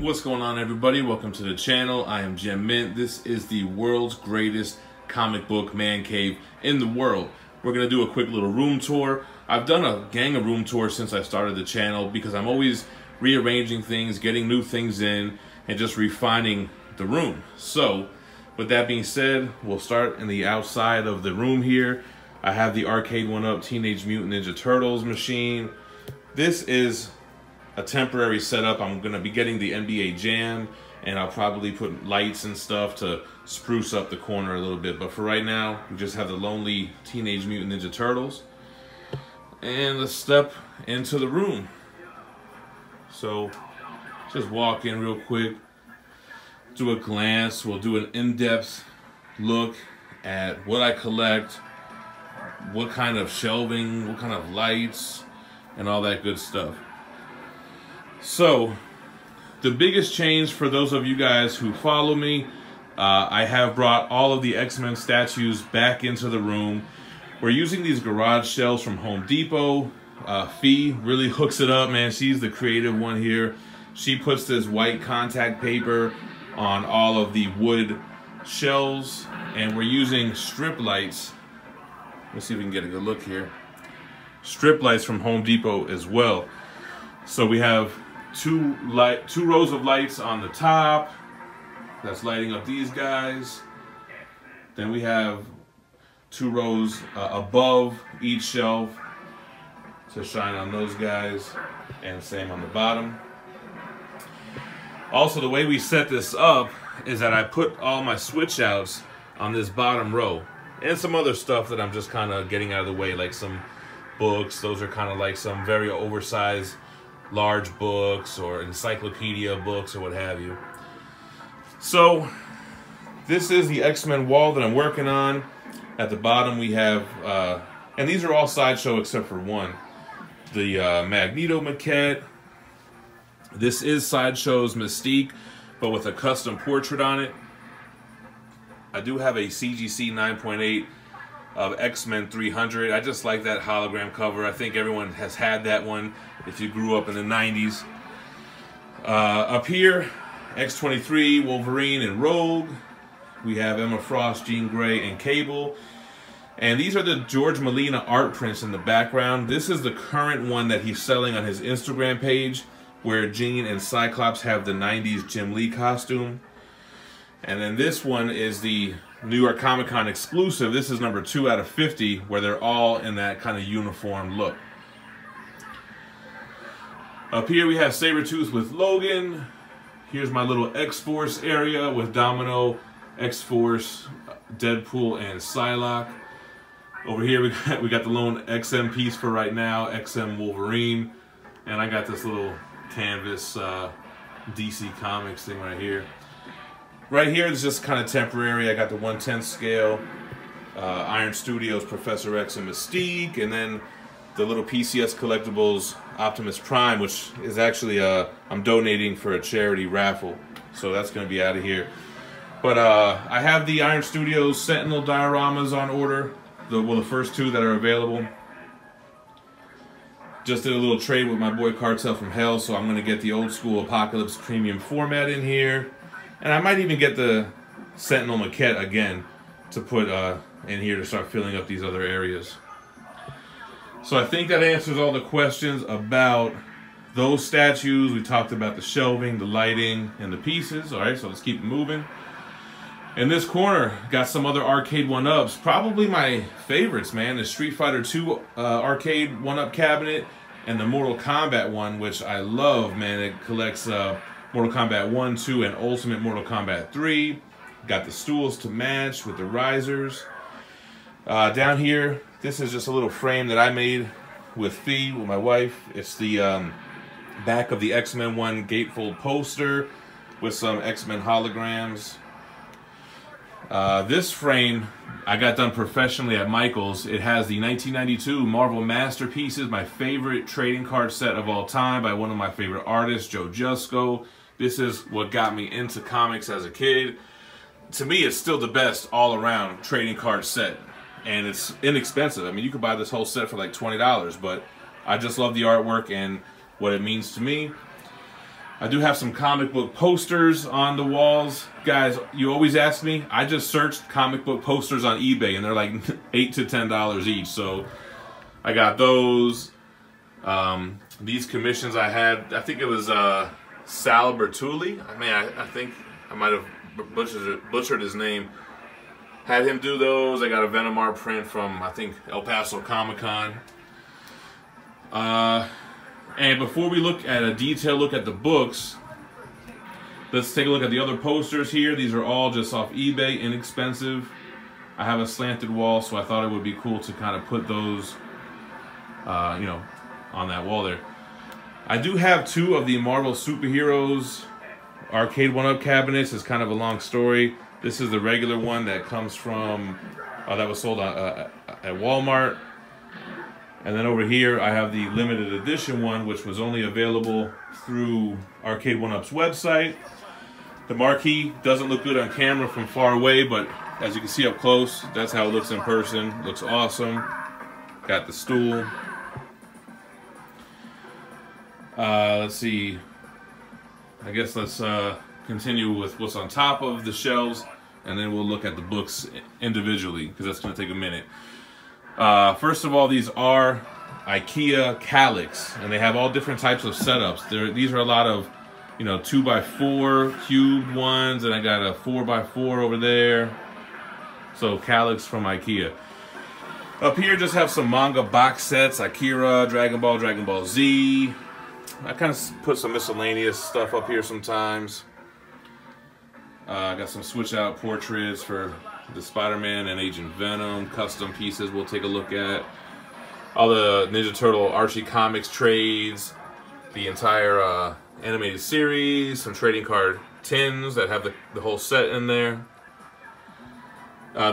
What's going on, everybody? Welcome to the channel. I am Gem Mint. This is the world's greatest comic book man cave in the world. We're going to do a quick little room tour. I've done a gang of room tours since I started the channel because I'm always rearranging things, getting new things in, and just refining the room. So, with that being said, we'll start in the outside of the room here. I have the Arcade 1-Up Teenage Mutant Ninja Turtles machine. This is a temporary setup. I'm going to be getting the NBA Jam, and I'll probably put lights and stuff to spruce up the corner a little bit. But for right now, we just have the lonely Teenage Mutant Ninja Turtles. And let's step into the room. So just walk in real quick, do a glance. We'll do an in-depth look at what I collect, what kind of shelving, what kind of lights, and all that good stuff. So, the biggest change for those of you guys who follow me, I have brought all of the X-Men statues back into the room. We're using these garage shelves from Home Depot. Fee really hooks it up, man. She's the creative one here. She puts this white contact paper on all of the wood shelves, and we're using strip lights. Let's see if we can get a good look here. Strip lights from Home Depot as well. So we have two rows of lights on the top that's lighting up these guys. Then we have two rows above each shelf to shine on those guys, and same on the bottom. Also, the way we set this up is that I put all my switch outs on this bottom row, and some other stuff that I'm just kind of getting out of the way, like some books. Those are kind of like some very oversized large books or encyclopedia books or what have you. So this is the X-Men wall that I'm working on. At the bottom we have, and these are all Sideshow except for one, the Magneto maquette. This is Sideshow's Mystique, but with a custom portrait on it. I do have a CGC 9.8 of X-Men 300. I just like that hologram cover. I think everyone has had that one if you grew up in the 90s. Up here, X-23, Wolverine, and Rogue. We have Emma Frost, Jean Grey, and Cable. And these are the George Molina art prints in the background. This is the current one that he's selling on his Instagram page, where Jean and Cyclops have the 90s Jim Lee costume. And then this one is the New York Comic Con exclusive. This is number 2 out of 50, where they're all in that kind of uniform look. Up here we have Sabretooth with Logan. Here's my little X-Force area with Domino, X-Force, Deadpool, and Psylocke. Over here we got the lone XM piece for right now, XM Wolverine. And I got this little canvas DC Comics thing right here. Right here is just kind of temporary. I got the 1/10 scale, Iron Studios, Professor X, and Mystique, and then the little PCS collectibles, Optimus Prime, which is actually I'm donating for a charity raffle, so that's going to be out of here. But I have the Iron Studios Sentinel dioramas on order. The first two that are available. Just did a little trade with my boy Cartel from Hell, so I'm going to get the old school Apocalypse Premium format in here. And I might even get the Sentinel maquette again to put in here to start filling up these other areas. So I think that answers all the questions about those statues. We talked about the shelving, the lighting, and the pieces. All right, so let's keep moving. In this corner, got some other Arcade 1-Ups. Probably my favorites, man. The Street Fighter 2 Arcade 1-Up cabinet and the Mortal Kombat one, which I love, man. It collects Mortal Kombat 1, 2, and Ultimate Mortal Kombat 3. Got the stools to match with the risers. Down here, this is just a little frame that I made with Fee, with my wife. It's the back of the X-Men 1 gatefold poster with some X-Men holograms. This frame I got done professionally at Michael's. It has the 1992 Marvel Masterpieces, my favorite trading card set of all time, by one of my favorite artists, Joe Jusco. This is what got me into comics as a kid. To me, it's still the best all-around trading card set, and it's inexpensive. I mean, you could buy this whole set for like $20, but I just love the artwork and what it means to me. I do have some comic book posters on the walls. Guys, you always ask me. I just searched comic book posters on eBay, and they're like $8 to $10 each. So I got those. These commissions I had, I think it was Sal Bertulli. I mean, I think I might have butchered his name. Had him do those. I got a Venom art print from, I think, El Paso Comic-Con. And before we look at a detailed look at the books, let's take a look at the other posters here. These are all just off eBay, inexpensive. I have a slanted wall, so I thought it would be cool to kind of put those, you know, on that wall there. I do have two of the Marvel Superheroes Arcade 1-Up cabinets. It's kind of a long story. This is the regular one that comes from, that was sold at Walmart. And then over here, I have the limited edition one, which was only available through Arcade 1-Up's website. The marquee doesn't look good on camera from far away, but as you can see up close, that's how it looks in person. It looks awesome. Got the stool. Let's see. I guess let's continue with what's on top of the shelves, and then we'll look at the books individually, because that's going to take a minute. First of all, these are IKEA Kallax, and they have all different types of setups. These are a lot of, you know, 2x4 cubed ones, and I got a 4x4 over there. So Kallax from IKEA. Up here, just have some manga box sets: Akira, Dragon Ball, Dragon Ball Z. I kind of put some miscellaneous stuff up here sometimes. I got some switch-out portraits for the Spider-Man and Agent Venom, custom pieces we'll take a look at. All the Ninja Turtle Archie Comics trades, the entire animated series, some trading card tins that have the whole set in there.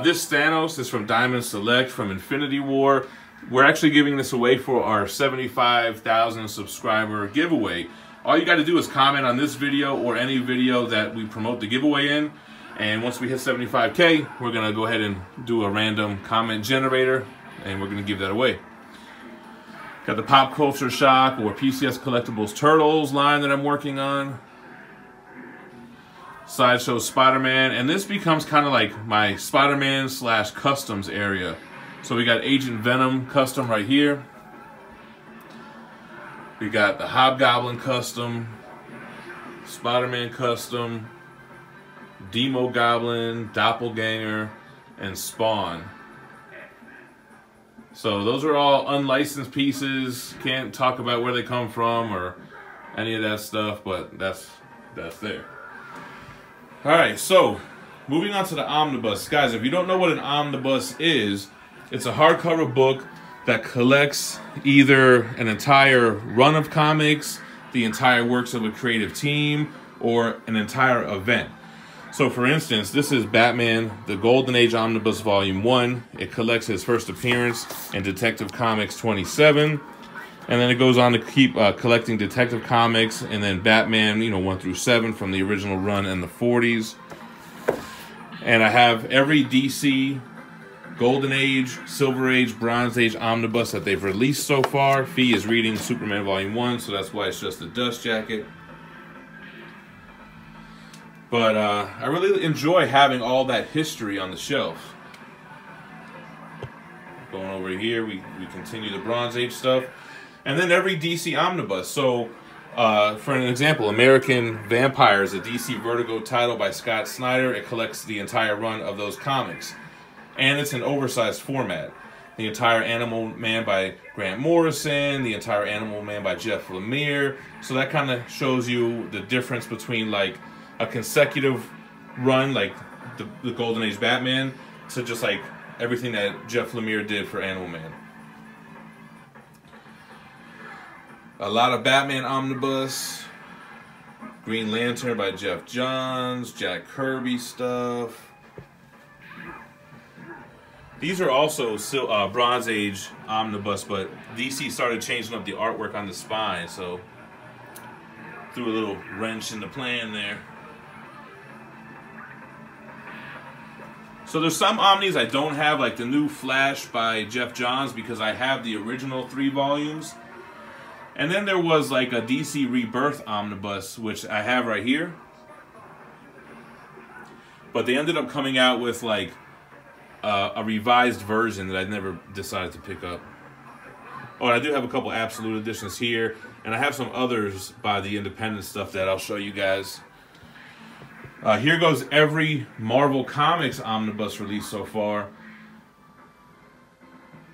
This Thanos is from Diamond Select from Infinity War. We're actually giving this away for our 75,000 subscriber giveaway. All you got to do is comment on this video or any video that we promote the giveaway in. And once we hit 75K, we're going to go ahead and do a random comment generator, and we're going to give that away. Got the Pop Culture Shock or PCS Collectibles Turtles line that I'm working on. Sideshow Spider-Man. And this becomes kind of like my Spider-Man / customs area. So we got Agent Venom custom right here. We got the Hobgoblin custom, Spider-Man custom, Demo Goblin, Doppelganger, and Spawn. So those are all unlicensed pieces. Can't talk about where they come from or any of that stuff, but that's there. All right, so moving on to the Omnibus. Guys, if you don't know what an Omnibus is, it's a hardcover book that collects either an entire run of comics, the entire works of a creative team, or an entire event. So for instance, this is Batman, the Golden Age Omnibus Volume 1. It collects his first appearance in Detective Comics 27. And then it goes on to keep collecting Detective Comics and then Batman, you know, 1 through 7 from the original run in the 40s. And I have every DC Golden Age, Silver Age, Bronze Age Omnibus that they've released so far. Fee is reading Superman Volume 1, so that's why it's just a dust jacket. But I really enjoy having all that history on the shelf. Going over here, we continue the Bronze Age stuff. And then every DC Omnibus. So, for an example, American Vampire is a DC Vertigo title by Scott Snyder. It collects the entire run of those comics. And it's an oversized format. The entire Animal Man by Grant Morrison, the entire Animal Man by Jeff Lemire. So that kind of shows you the difference between, like, a consecutive run like the Golden Age Batman to just like everything that Jeff Lemire did for Animal Man. A lot of Batman Omnibus, Green Lantern by Jeff Johns, Jack Kirby stuff. These are also Bronze Age Omnibus, but DC started changing up the artwork on the spine, so threw a little wrench in the plan there. So there's some Omnis I don't have, like the new Flash by Jeff Johns, because I have the original 3 volumes. And then there was like a DC Rebirth Omnibus, which I have right here. But they ended up coming out with like a revised version that I never decided to pick up. Oh, and I do have a couple Absolute Editions here. And I have some others by the independent stuff that I'll show you guys. Here goes every Marvel Comics Omnibus release so far.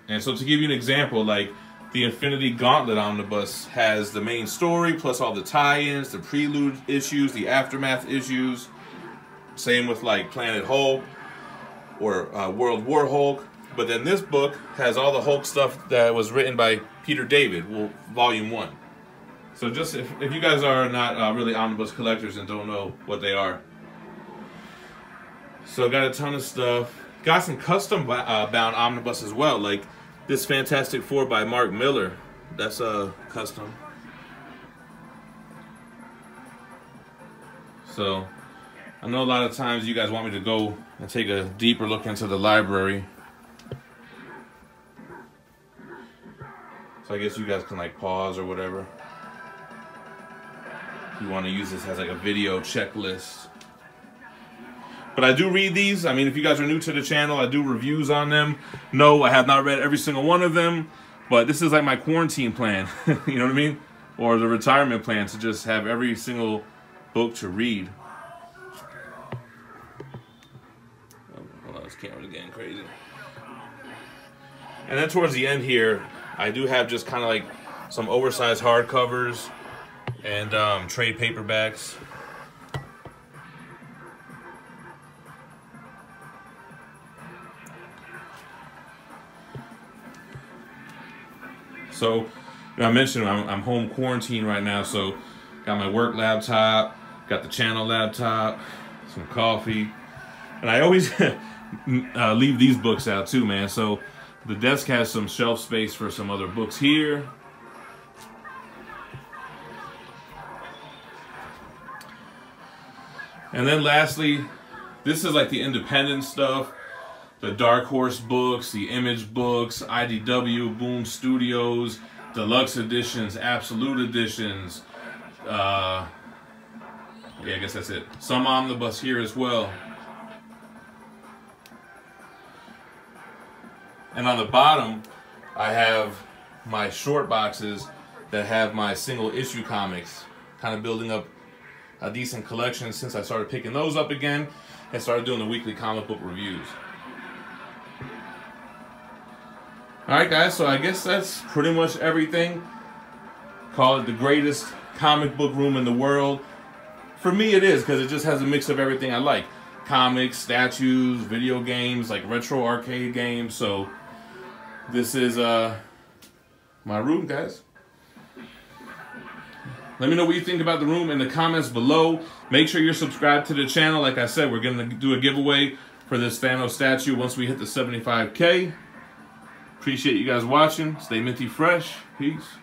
And so to give you an example, like the Infinity Gauntlet Omnibus has the main story, plus all the tie-ins, the prelude issues, the aftermath issues. Same with like Planet Hulk or World War Hulk. But then this book has all the Hulk stuff that was written by Peter David, well, Volume 1. So just if you guys are not really omnibus collectors and don't know what they are. So got a ton of stuff. Got some custom bound omnibus as well, like this Fantastic Four by Mark Miller. That's custom. So I know a lot of times you guys want me to go and take a deeper look into the library. So I guess you guys can like pause or whatever. If you want to use this as like a video checklist. But I do read these. I mean, if you guys are new to the channel, I do reviews on them. No, I have not read every single one of them. But this is like my quarantine plan. You know what I mean? Or the retirement plan, to just have every single book to read. Hold on, this camera's getting crazy. And then towards the end here, I do have just kind of like some oversized hardcovers and trade paperbacks. So, I mentioned I'm home quarantined right now, so got my work laptop, got the channel laptop, some coffee, and I always leave these books out too, man. So the desk has some shelf space for some other books here. And then lastly, this is like the independent stuff. The Dark Horse books, the Image books, IDW, Boom Studios, Deluxe Editions, Absolute Editions. Yeah, I guess that's it. Some omnibus here as well. And on the bottom, I have my short boxes that have my single issue comics. Kind of building up a decent collection since I started picking those up again and started doing the weekly comic book reviews. Alright guys, so I guess that's pretty much everything. Call it the greatest comic book room in the world. For me it is, because it just has a mix of everything I like. Comics, statues, video games, like retro arcade games. So this is my room, guys. Let me know what you think about the room in the comments below. Make sure you're subscribed to the channel. Like I said, we're going to do a giveaway for this Thanos statue once we hit the 75K. Appreciate you guys watching. Stay minty fresh. Peace.